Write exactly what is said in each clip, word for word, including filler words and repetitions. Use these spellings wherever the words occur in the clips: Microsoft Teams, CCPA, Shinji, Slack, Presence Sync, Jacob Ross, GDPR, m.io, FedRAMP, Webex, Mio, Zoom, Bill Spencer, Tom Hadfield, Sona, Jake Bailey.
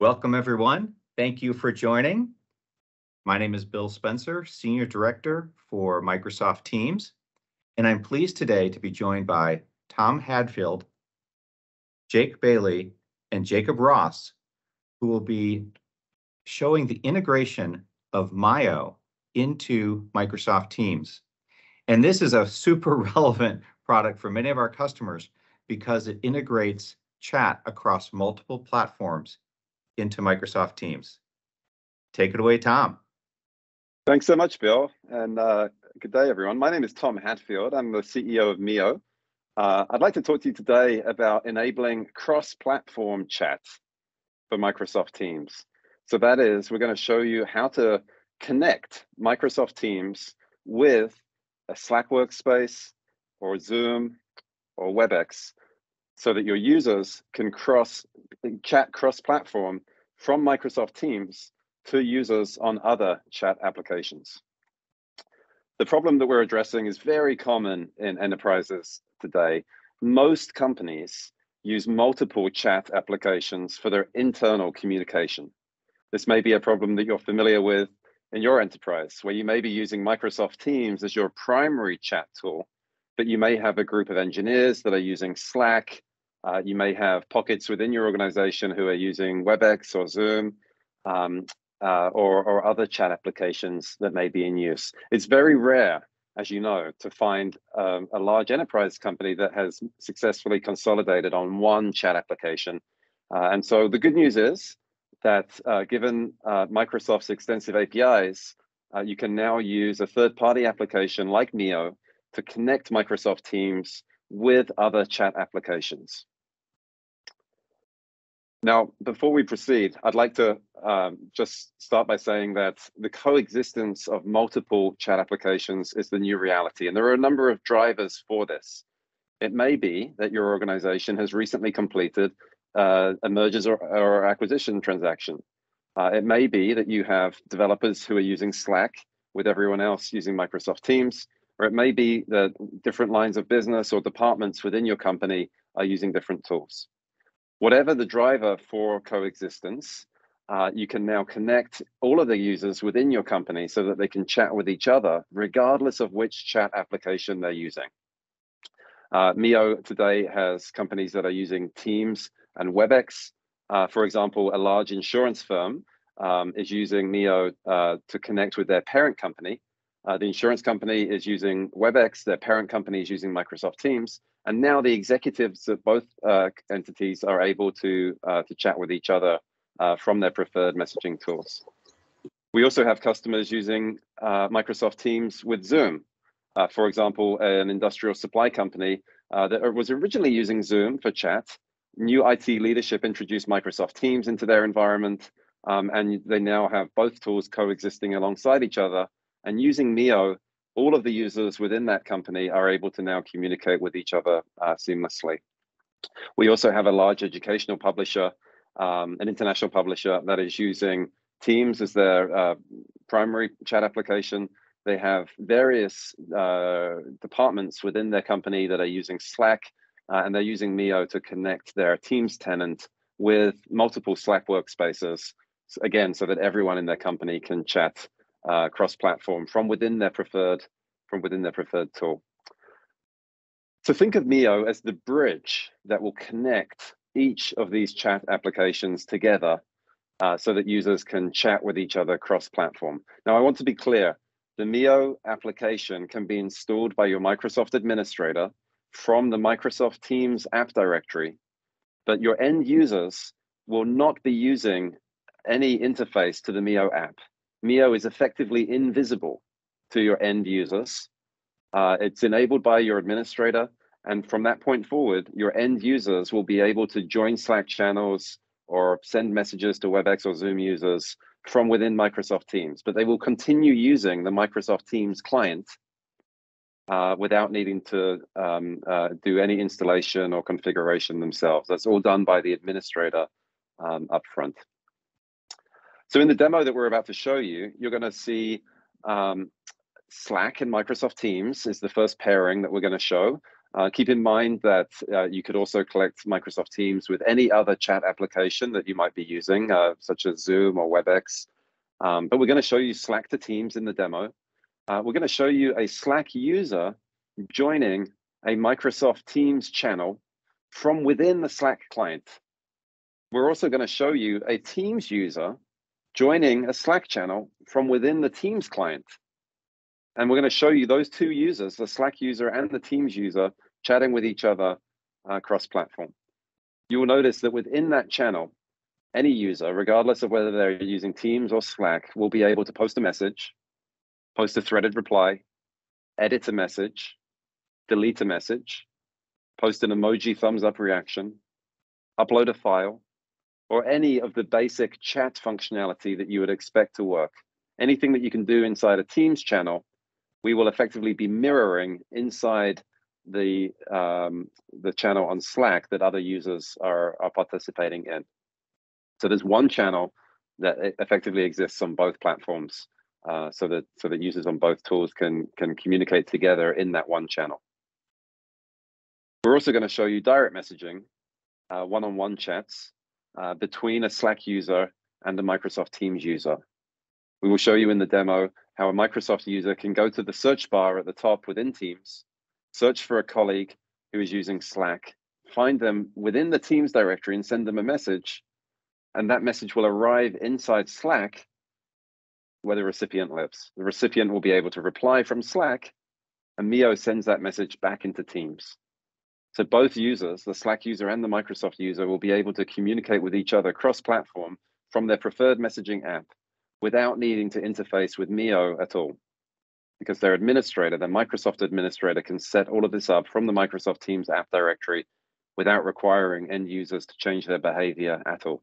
Welcome, everyone. Thank you for joining. My name is Bill Spencer, Senior Director for Microsoft Teams, and I'm pleased today to be joined by Tom Hadfield, Jake Bailey, and Jacob Ross, who will be showing the integration of Mio into Microsoft Teams. And this is a super relevant product for many of our customers because it integrates chat across multiple platforms into Microsoft Teams. Take it away, Tom. Thanks so much, Bill, and uh, good day, everyone. My name is Tom Hadfield. I'm the C E O of Mio. Uh, I'd like to talk to you today about enabling cross-platform chat for Microsoft Teams. So that is, we're going to show you how to connect Microsoft Teams with a Slack workspace or Zoom or WebEx, so that your users can cross chat cross-platform from Microsoft Teams to users on other chat applications. The problem that we're addressing is very common in enterprises today. Most companies use multiple chat applications for their internal communication. This may be a problem that you're familiar with in your enterprise, where you may be using Microsoft Teams as your primary chat tool, but you may have a group of engineers that are using Slack. Uh, you may have pockets within your organization who are using WebEx or Zoom um, uh, or, or other chat applications that may be in use. It's very rare, as you know, to find um, a large enterprise company that has successfully consolidated on one chat application. Uh, and so the good news is that uh, given uh, Microsoft's extensive A P Is, uh, you can now use a third-party application like Mio to connect Microsoft Teams with other chat applications. Now, before we proceed, I'd like to um, just start by saying that the coexistence of multiple chat applications is the new reality, and there are a number of drivers for this. It may be that your organization has recently completed uh, a mergers or, or acquisition transaction. Uh, it may be that you have developers who are using Slack with everyone else using Microsoft Teams, or it may be that different lines of business or departments within your company are using different tools. Whatever the driver for coexistence, uh, you can now connect all of the users within your company so that they can chat with each other, regardless of which chat application they're using. Uh, Mio today has companies that are using Teams and WebEx. Uh, for example, a large insurance firm um, is using Mio uh, to connect with their parent company. Uh, the insurance company is using WebEx, their parent company is using Microsoft Teams, and now the executives of both uh, entities are able to, uh, to chat with each other uh, from their preferred messaging tools. We also have customers using uh, Microsoft Teams with Zoom. Uh, for example, an industrial supply company uh, that was originally using Zoom for chat. New I T leadership introduced Microsoft Teams into their environment, um, and they now have both tools coexisting alongside each other. And using Mio, all of the users within that company are able to now communicate with each other uh, seamlessly. We also have a large educational publisher, um, an international publisher that is using Teams as their uh, primary chat application. They have various uh, departments within their company that are using Slack, uh, and they're using Mio to connect their Teams tenant with multiple Slack workspaces, again, so that everyone in their company can chat Uh, cross-platform from within their preferred from within their preferred tool. So think of Mio as the bridge that will connect each of these chat applications together, uh, so that users can chat with each other cross-platform. Now, I want to be clear: the Mio application can be installed by your Microsoft administrator from the Microsoft Teams app directory, but your end users will not be using any interface to the Mio app. Mio is effectively invisible to your end users. Uh, it's enabled by your administrator, and from that point forward, your end users will be able to join Slack channels or send messages to WebEx or Zoom users from within Microsoft Teams, but they will continue using the Microsoft Teams client uh, without needing to um, uh, do any installation or configuration themselves. That's all done by the administrator um, up front. So in the demo that we're about to show you, you're going to see um, Slack and Microsoft Teams is the first pairing that we're going to show. Uh, keep in mind that uh, you could also collect Microsoft Teams with any other chat application that you might be using, uh, such as Zoom or WebEx. Um, but we're going to show you Slack to Teams in the demo. Uh, we're going to show you a Slack user joining a Microsoft Teams channel from within the Slack client. We're also going to show you a Teams user joining a Slack channel from within the Teams client. And we're going to show you those two users, the Slack user and the Teams user, chatting with each other uh, cross-platform. You will notice that within that channel, any user, regardless of whether they're using Teams or Slack, will be able to post a message, post a threaded reply, edit a message, delete a message, post an emoji thumbs up reaction, upload a file, or any of the basic chat functionality that you would expect to work. Anything that you can do inside a Teams channel, we will effectively be mirroring inside the, um, the channel on Slack that other users are, are participating in. So there's one channel that effectively exists on both platforms, uh, so that so that users on both tools can, can communicate together in that one channel. We're also going to show you direct messaging, uh, one-on-one chats uh, between a Slack user and a Microsoft Teams user. We will show you in the demo how a Microsoft user can go to the search bar at the top within Teams, search for a colleague who is using Slack, find them within the Teams directory and send them a message, and that message will arrive inside Slack where the recipient lives. The recipient will be able to reply from Slack, and Mio sends that message back into Teams. So both users, the Slack user and the Microsoft user, will be able to communicate with each other cross-platform from their preferred messaging app, without needing to interface with Mio at all, because their administrator, their Microsoft administrator, can set all of this up from the Microsoft Teams app directory without requiring end users to change their behavior at all.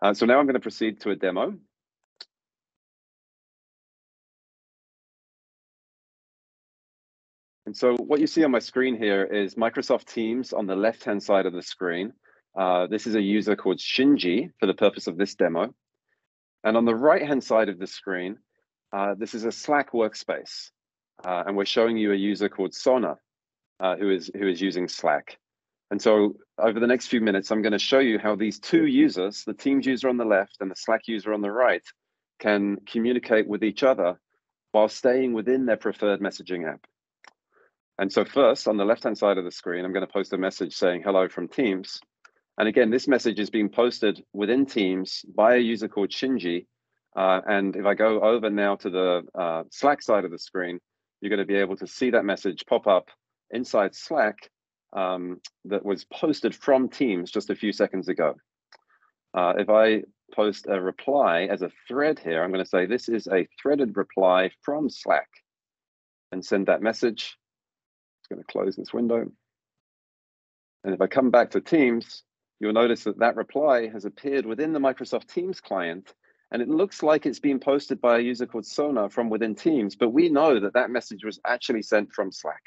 Uh, so now I'm going to proceed to a demo. And so what you see on my screen here is Microsoft Teams on the left-hand side of the screen. Uh, this is a user called Shinji for the purpose of this demo. And on the right-hand side of the screen, uh, this is a Slack workspace. Uh, and we're showing you a user called Sona, uh, who is, who is using Slack. And so over the next few minutes, I'm going to show you how these two users, the Teams user on the left and the Slack user on the right, can communicate with each other while staying within their preferred messaging app. And so first, on the left-hand side of the screen, I'm going to post a message saying hello from Teams. And again, this message is being posted within Teams by a user called Shinji. Uh, and if I go over now to the uh, Slack side of the screen, you're going to be able to see that message pop up inside Slack um, that was posted from Teams just a few seconds ago. Uh, if I post a reply as a thread here, I'm going to say this is a threaded reply from Slack and send that message. I'm just going to close this window. And if I come back to Teams, you'll notice that that reply has appeared within the Microsoft Teams client, and it looks like it's being posted by a user called Sona from within Teams, but we know that that message was actually sent from Slack.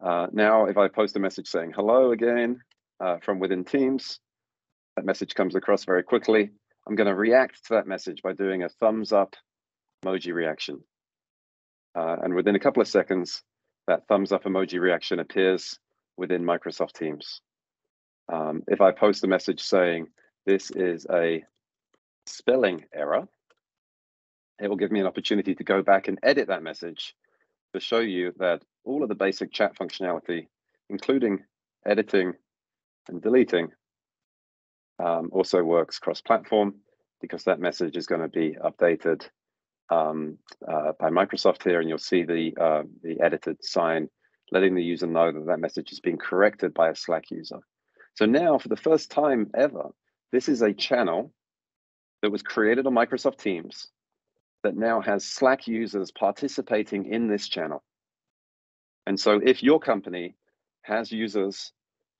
Uh, now, if I post a message saying hello again uh, from within Teams, that message comes across very quickly. I'm going to react to that message by doing a thumbs up emoji reaction. Uh, and within a couple of seconds, that thumbs up emoji reaction appears within Microsoft Teams. Um, if I post a message saying this is a spelling error, it will give me an opportunity to go back and edit that message to show you that all of the basic chat functionality, including editing and deleting, um, also works cross-platform, because that message is going to be updated um, uh, by Microsoft here, and you'll see the, uh, the edited sign letting the user know that that message is being corrected by a Slack user. So now, for the first time ever, this is a channel that was created on Microsoft Teams that now has Slack users participating in this channel. And so if your company has users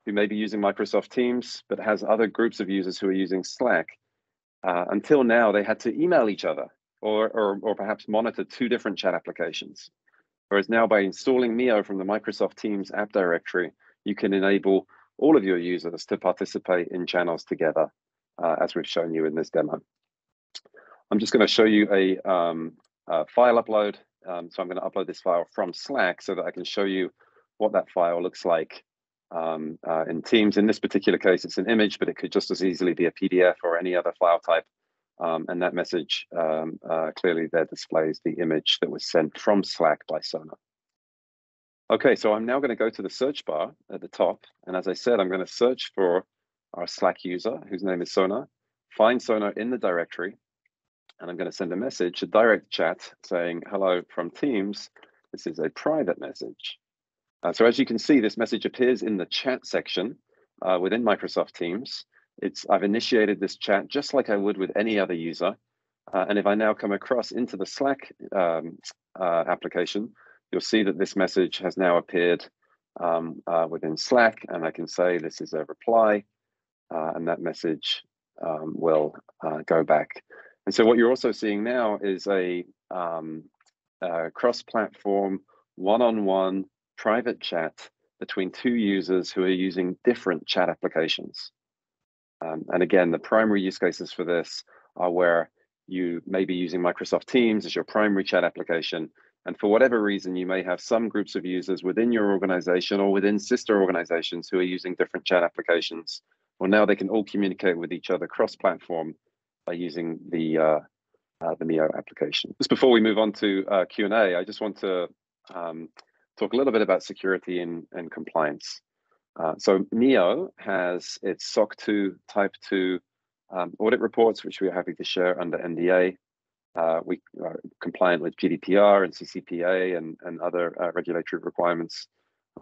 who may be using Microsoft Teams, but has other groups of users who are using Slack, uh, until now they had to email each other or, or, or perhaps monitor two different chat applications. Whereas now, by installing Mio from the Microsoft Teams app directory, you can enable all of your users to participate in channels together, uh, as we've shown you in this demo. I'm just going to show you a, um, a file upload Um, so I'm going to upload this file from Slack so that I can show you what that file looks like um, uh, in Teams. In this particular case, it's an image, but it could just as easily be a P D F or any other file type. Um, and that message um, uh, clearly there displays the image that was sent from Slack by Sona. Okay, so I'm now going to go to the search bar at the top. And as I said, I'm going to search for our Slack user, whose name is Sona, find Sona in the directory, and I'm going to send a message, a direct chat, saying, hello from Teams. This is a private message. Uh, so as you can see, this message appears in the chat section uh, within Microsoft Teams. It's, I've initiated this chat just like I would with any other user. Uh, and if I now come across into the Slack um, uh, application, you'll see that this message has now appeared um, uh, within Slack. And I can say this is a reply, uh, and that message um, will uh, go back. And so what you're also seeing now is a, um, a cross-platform, one-on-one private chat between two users who are using different chat applications. Um, and again, the primary use cases for this are where you may be using Microsoft Teams as your primary chat application. And for whatever reason, you may have some groups of users within your organization or within sister organizations who are using different chat applications. Well, now they can all communicate with each other cross-platform by using the, uh, uh, the Mio application. Just before we move on to uh, Q and A, I just want to um, talk a little bit about security and, and compliance. Uh, so Mio has its S O C two Type two um, audit reports, which we are happy to share under N D A. Uh, we are compliant with G D P R and C C P A and, and other uh, regulatory requirements.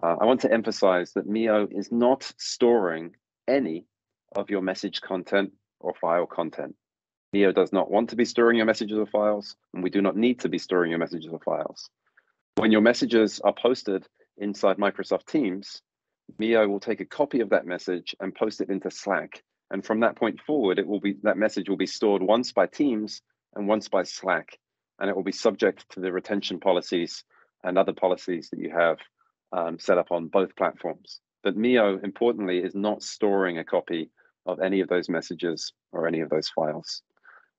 Uh, I want to emphasize that Mio is not storing any of your message content or file content. Mio does not want to be storing your messages or files, and we do not need to be storing your messages or files. When your messages are posted inside Microsoft Teams, Mio will take a copy of that message and post it into Slack. And from that point forward, it will be that message will be stored once by Teams and once by Slack, and it will be subject to the retention policies and other policies that you have um, set up on both platforms. But Mio, importantly, is not storing a copy of any of those messages or any of those files.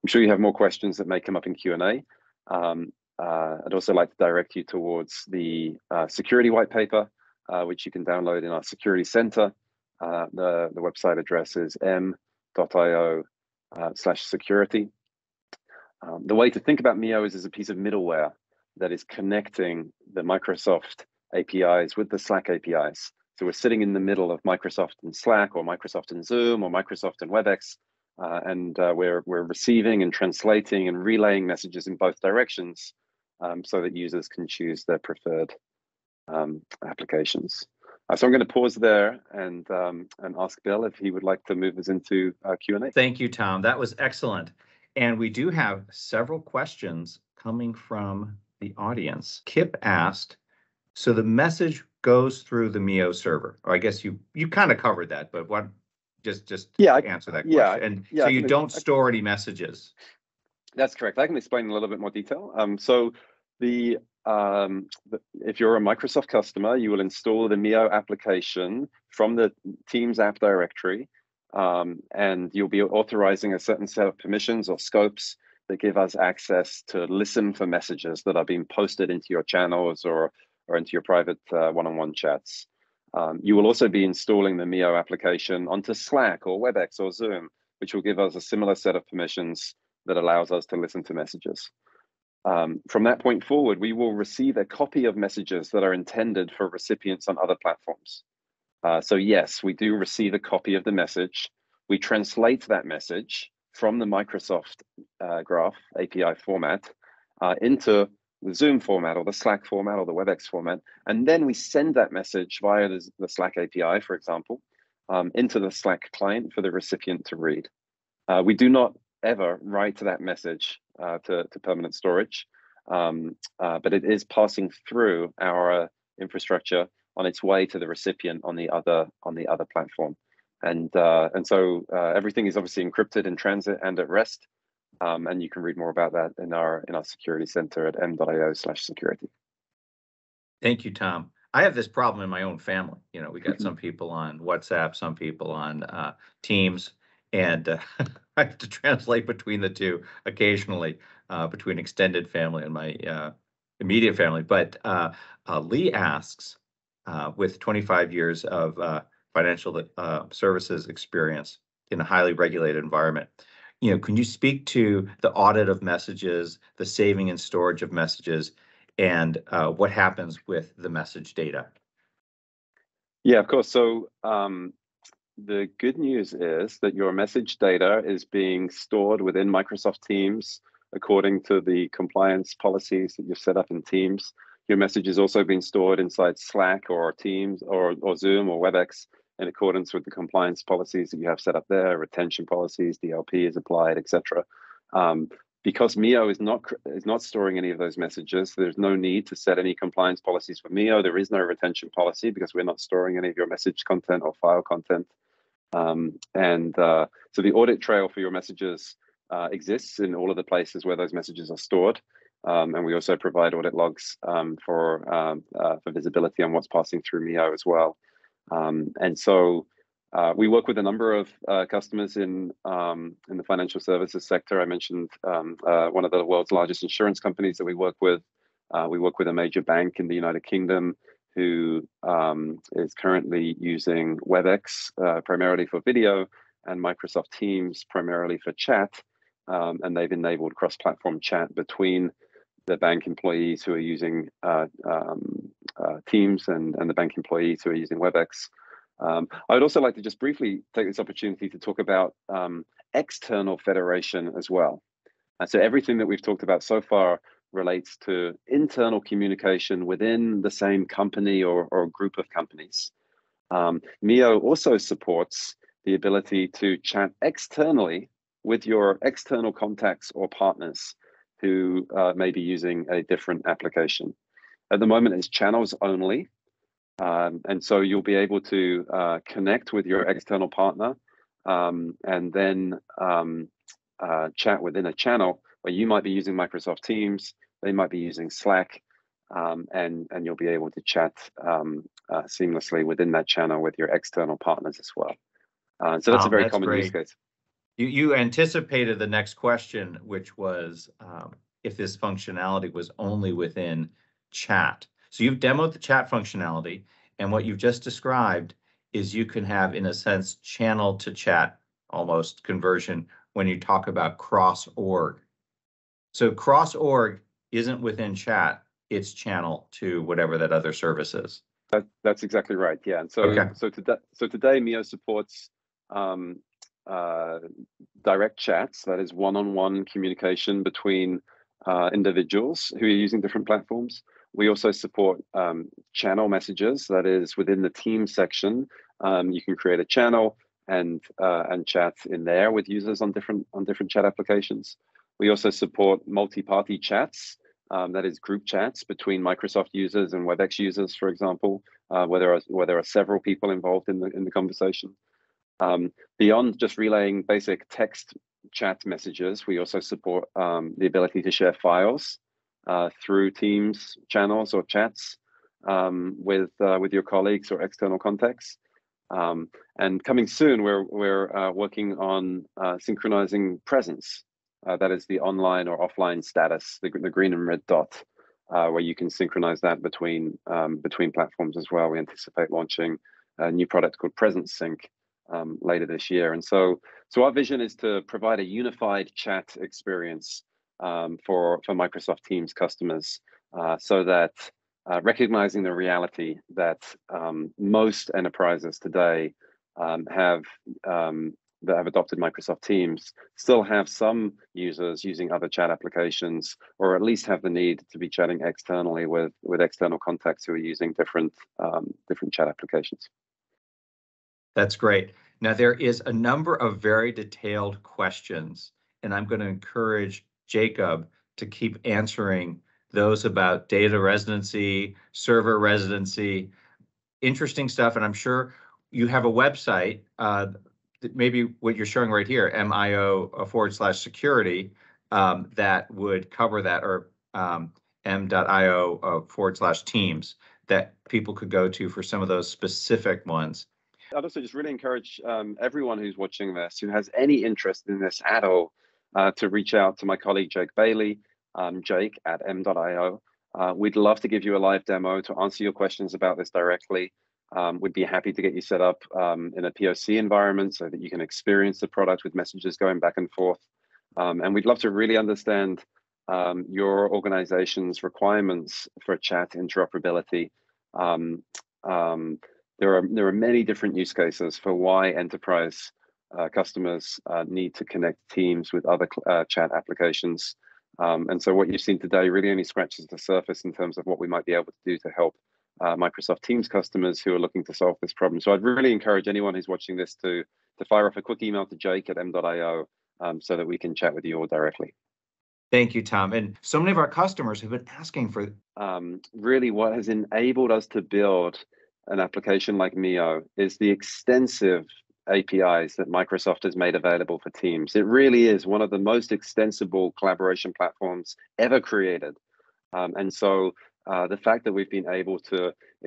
I'm sure you have more questions that may come up in Q and A. Um, uh, I'd also like to direct you towards the uh, security white paper, Uh, which you can download in our security center. Uh, the, the website address is m dot i o uh, slash security. Um, the way to think about Mio is as a piece of middleware that is connecting the Microsoft A P Is with the Slack A P Is. So we're sitting in the middle of Microsoft and Slack, or Microsoft and Zoom, or Microsoft and WebEx, uh, and uh, we're, we're receiving and translating and relaying messages in both directions um, so that users can choose their preferred Um, applications. Uh, so I'm going to pause there and um, and ask Bill if he would like to move us into uh, Q and A. Thank you, Tom. That was excellent. And we do have several questions coming from the audience. Kip asked, so the message goes through the Mio server. Or I guess you you kind of covered that, but what just just yeah, answer that yeah, question. And yeah, so you don't store any messages. That's correct. I can explain in a little bit more detail. Um, so the Um, if you're a Microsoft customer, you will install the Mio application from the Teams app directory, um, and you'll be authorizing a certain set of permissions or scopes that give us access to listen for messages that are being posted into your channels or, or into your private uh, one-on-one chats. Um, you will also be installing the Mio application onto Slack or WebEx or Zoom, which will give us a similar set of permissions that allows us to listen to messages. Um, from that point forward, we will receive a copy of messages that are intended for recipients on other platforms. Uh, so yes, we do receive a copy of the message. We translate that message from the Microsoft uh, Graph A P I format uh, into the Zoom format or the Slack format or the WebEx format. And then we send that message via the, the Slack A P I, for example, um, into the Slack client for the recipient to read. Uh, we do not ever write that message Uh, to, to permanent storage, um, uh, but it is passing through our uh, infrastructure on its way to the recipient on the other on the other platform, and uh, and so uh, everything is obviously encrypted in transit and at rest, um, and you can read more about that in our in our security center at m dot i o slash security. Thank you, Tom. I have this problem in my own family. You know, we got some people on WhatsApp, some people on uh, Teams, and uh, I have to translate between the two occasionally, uh, between extended family and my uh, immediate family. But uh, uh, Lee asks, uh, with twenty-five years of uh, financial uh, services experience in a highly regulated environment, you know, can you speak to the audit of messages, the saving and storage of messages, and uh, what happens with the message data? Yeah, of course. So um, the good news is that your message data is being stored within Microsoft Teams according to the compliance policies that you've set up in Teams. Your message is also being stored inside Slack or Teams or, or Zoom or WebEx in accordance with the compliance policies that you have set up there, retention policies, D L P is applied, et cetera. Um, because Mio is not, is not storing any of those messages, so there's no need to set any compliance policies for Mio. There is no retention policy because we're not storing any of your message content or file content. Um, and uh, so the audit trail for your messages uh, exists in all of the places where those messages are stored. Um, and we also provide audit logs um, for, um, uh, for visibility on what's passing through Mio as well. Um, and so uh, we work with a number of uh, customers in um, in the financial services sector. I mentioned um, uh, one of the world's largest insurance companies that we work with. Uh, we work with a major bank in the United Kingdom who um, is currently using WebEx uh, primarily for video and Microsoft Teams primarily for chat. Um, and they've enabled cross-platform chat between the bank employees who are using uh, um, uh, Teams and, and the bank employees who are using WebEx. Um, I would also like to just briefly take this opportunity to talk about um, external federation as well. And so everything that we've talked about so far relates to internal communication within the same company or, or group of companies. Um, Mio also supports the ability to chat externally with your external contacts or partners who uh, may be using a different application. At the moment, it's channels only. Um, and so you'll be able to uh, connect with your external partner um, and then um, uh, chat within a channel where you might be using Microsoft Teams, they might be using Slack, um, and, and you'll be able to chat um, uh, seamlessly within that channel with your external partners as well. Uh, so that's oh, a very that's common great. use case. You, you anticipated the next question, which was um, if this functionality was only within chat. So you've demoed the chat functionality, and what you've just described is you can have, in a sense, channel to chat almost conversion when you talk about cross-org. So cross-org isn't within chat, it's channel to whatever that other service is. That, that's exactly right, yeah. And so, okay. so, today, so today, Mio supports um, Uh, direct chats, that is one-on-one communication between uh, individuals who are using different platforms. We also support um, channel messages, that is within the team section. Um, you can create a channel and uh, and chat in there with users on different on different chat applications. We also support multi-party chats, um, that is group chats between Microsoft users and WebEx users, for example, uh, where there are where there are several people involved in the in the conversation. Um, beyond just relaying basic text chat messages, we also support um, the ability to share files uh, through Teams channels or chats um, with uh, with your colleagues or external contacts. Um, and coming soon, we're we're uh, working on uh, synchronizing presence. Uh, that is the online or offline status, the, the green and red dot, uh, where you can synchronize that between um, between platforms as well. We anticipate launching a new product called Presence Sync Um, later this year. And so so our vision is to provide a unified chat experience um, for, for Microsoft Teams customers uh, so that uh, recognizing the reality that um, most enterprises today um, have um, that have adopted Microsoft Teams still have some users using other chat applications, or at least have the need to be chatting externally with, with external contacts who are using different, um, different chat applications. That's great. Now, there is a number of very detailed questions, and I'm going to encourage Jacob to keep answering those about data residency, server residency, interesting stuff. And I'm sure you have a website, uh, that maybe what you're showing right here, m i o forward slash security, um, that would cover that, or um, m.io uh, forward slash teams that people could go to for some of those specific ones. I'd also just really encourage um, everyone who's watching this, who has any interest in this at all, uh, to reach out to my colleague, Jake Bailey, um, Jake at m dot i o. Uh, we'd love to give you a live demo to answer your questions about this directly. Um, we'd be happy to get you set up um, in a P O C environment so that you can experience the product with messages going back and forth. Um, and we'd love to really understand um, your organization's requirements for chat interoperability. Um, um, there are, there are many different use cases for why enterprise uh, customers uh, need to connect Teams with other uh, chat applications. Um, and so what you've seen today really only scratches the surface in terms of what we might be able to do to help Uh, Microsoft Teams customers who are looking to solve this problem. So I'd really encourage anyone who's watching this to, to fire off a quick email to Jake at m dot i o um, so that we can chat with you all directly. Thank you, Tom. And so many of our customers have been asking for um, really what has enabled us to build an application like Mio is the extensive A P Is that Microsoft has made available for Teams. It really is one of the most extensible collaboration platforms ever created. Um, and so Uh, the fact that we've been able to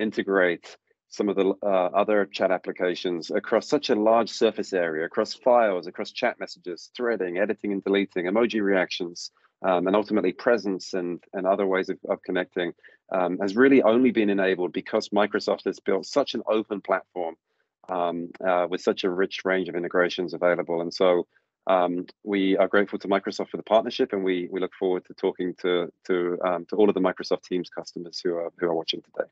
integrate some of the uh, other chat applications across such a large surface area, across files, across chat messages, threading, editing and deleting, emoji reactions, um, and ultimately presence and, and other ways of, of connecting um, has really only been enabled because Microsoft has built such an open platform um, uh, with such a rich range of integrations available. And so Um, we are grateful to Microsoft for the partnership, and we we look forward to talking to to um, to all of the Microsoft Teams customers who are who are watching today.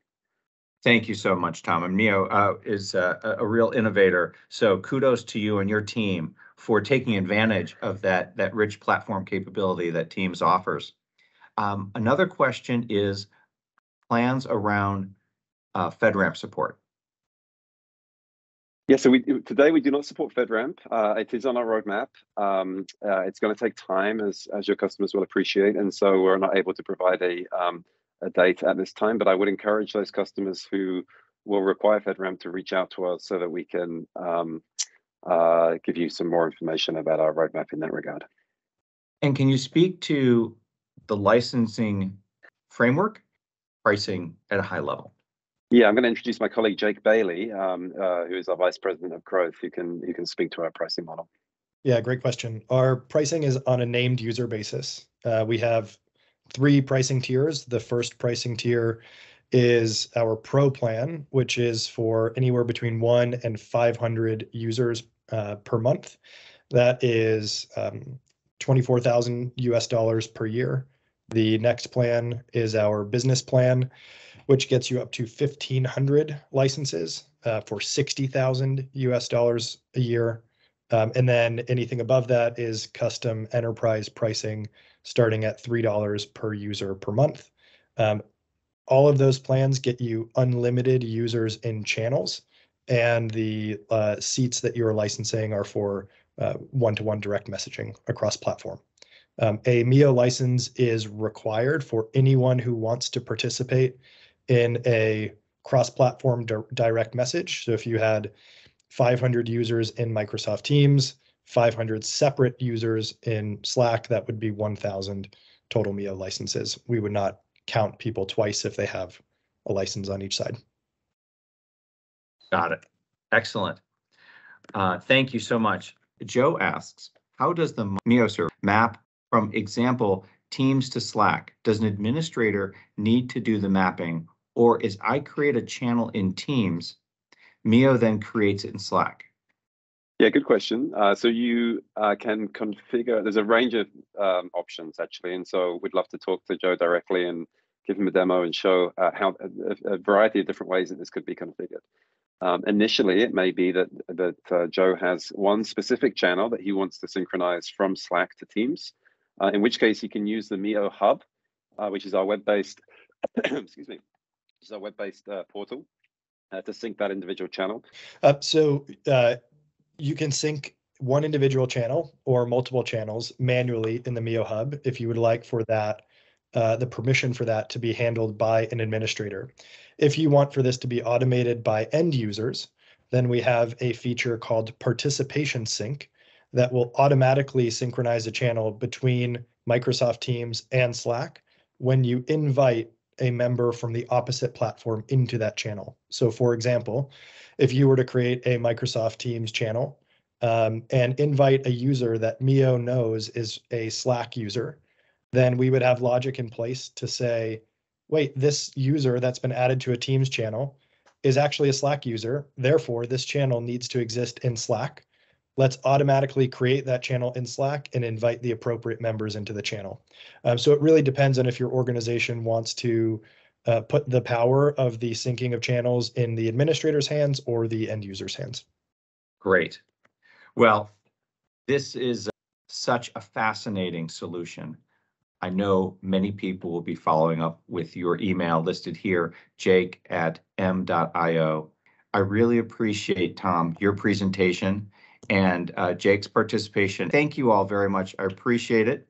Thank you so much, Tom. And Mio uh, is a, a real innovator, so kudos to you and your team for taking advantage of that that rich platform capability that Teams offers. Um, another question is plans around uh, FedRAMP support. Yeah, so we, today we do not support FedRAMP. Uh, it is on our roadmap. Um, uh, it's going to take time, as, as your customers will appreciate, and so we're not able to provide a, um, a date at this time, but I would encourage those customers who will require FedRAMP to reach out to us so that we can um, uh, give you some more information about our roadmap in that regard. And can you speak to the licensing framework, pricing at a high level? Yeah, I'm going to introduce my colleague Jake Bailey, um, uh, who is our Vice President of Growth, who can who can speak to our pricing model. Yeah, great question. Our pricing is on a named user basis. Uh, we have three pricing tiers. The first pricing tier is our Pro plan, which is for anywhere between one and five hundred users uh, per month. That is um, twenty-four thousand U S dollars per year. The next plan is our Business plan, which gets you up to fifteen hundred licenses uh, for sixty thousand U S dollars a year. Um, and then anything above that is custom enterprise pricing starting at three dollars per user per month. Um, all of those plans get you unlimited users in channels, and the uh, seats that you're licensing are for uh, one-to-one direct messaging across platform. Um, a Mio license is required for anyone who wants to participate in a cross-platform di- direct message. So if you had five hundred users in Microsoft Teams, five hundred separate users in Slack, that would be one thousand total Mio licenses. We would not count people twice if they have a license on each side. Got it. Excellent. Uh, thank you so much. Joe asks, how does the Mio server map from example Teams to Slack? Does an administrator need to do the mapping, or is I create a channel in Teams, Mio then creates it in Slack? Yeah, good question. Uh, so you uh, can configure, there's a range of um, options actually, and so we'd love to talk to Joe directly and give him a demo and show uh, how a, a variety of different ways that this could be configured. Um, initially, it may be that, that uh, Joe has one specific channel that he wants to synchronize from Slack to Teams, uh, in which case he can use the Mio Hub, uh, which is our web-based, excuse me, which is our web-based uh, portal uh, to sync that individual channel. Uh, so uh, you can sync one individual channel or multiple channels manually in the Mio Hub if you would like for that, uh, the permission for that to be handled by an administrator. If you want for this to be automated by end users, then we have a feature called Participation Sync that will automatically synchronize a channel between Microsoft Teams and Slack when you invite a member from the opposite platform into that channel. So for example, if you were to create a Microsoft Teams channel um, and invite a user that Mio knows is a Slack user, then we would have logic in place to say, wait, this user that's been added to a Teams channel is actually a Slack user. Therefore, this channel needs to exist in Slack. Let's automatically create that channel in Slack and invite the appropriate members into the channel. Um, so it really depends on if your organization wants to uh, put the power of the syncing of channels in the administrator's hands or the end user's hands. Great. Well, this is such a fascinating solution. I know many people will be following up with your email listed here, Jake at m dot i o. I really appreciate, Tom, your presentation and uh, Jake's participation. Thank you all very much. I appreciate it.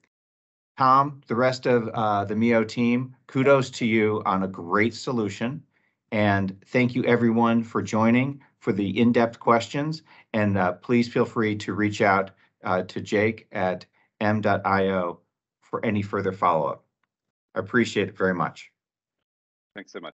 Tom, the rest of uh, the Mio team, kudos to you on a great solution. And thank you everyone for joining, for the in-depth questions. And uh, please feel free to reach out uh, to Jake at m dot i o for any further follow-up. I appreciate it very much. Thanks so much.